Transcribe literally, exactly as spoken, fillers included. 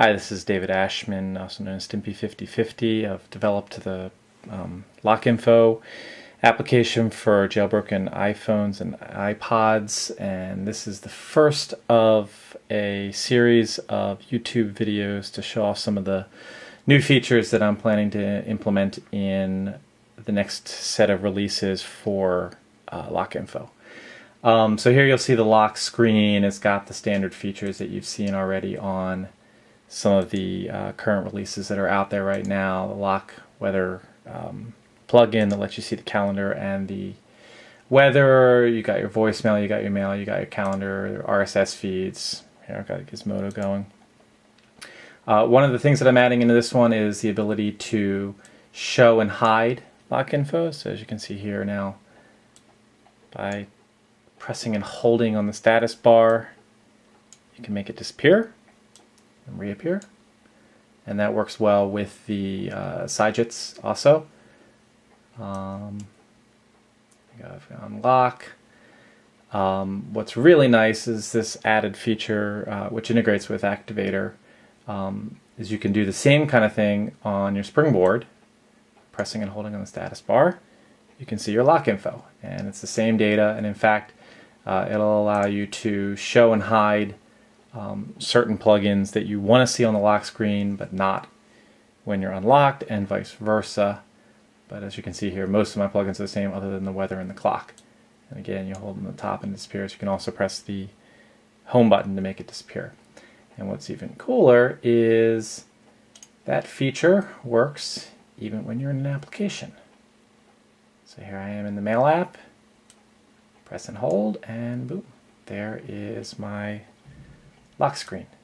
Hi, this is David Ashman, also known as Stimpy fifty fifty. I've developed the um, LockInfo application for jailbroken iPhones and iPods, and this is the first of a series of YouTube videos to show off some of the new features that I'm planning to implement in the next set of releases for uh, LockInfo. Um, so here you'll see the lock screen. It's got the standard features that you've seen already on some of the uh, current releases that are out there right now, the lock weather um, plugin that lets you see the calendar and the weather. You got your voicemail, you got your mail, you got your calendar, your R S S feeds. Here I've got Gizmodo going. Uh, one of the things that I'm adding into this one is the ability to show and hide lock info. So as you can see here now, by pressing and holding on the status bar, you can make it disappear and reappear, and that works well with the uh, sidejets also. Um, unlock. Um, what's really nice is this added feature, uh, which integrates with Activator, um, is you can do the same kind of thing on your Springboard, pressing and holding on the status bar. You can see your lock info, and it's the same data, and in fact, uh, it'll allow you to show and hide Um, certain plugins that you want to see on the lock screen but not when you're unlocked, and vice versa. But as you can see here, most of my plugins are the same other than the weather and the clock. And again, you hold on the top and it disappears. You can also press the home button to make it disappear. And what's even cooler is that feature works even when you're in an application. So here I am in the mail app, press and hold, and boom, there is my lock screen.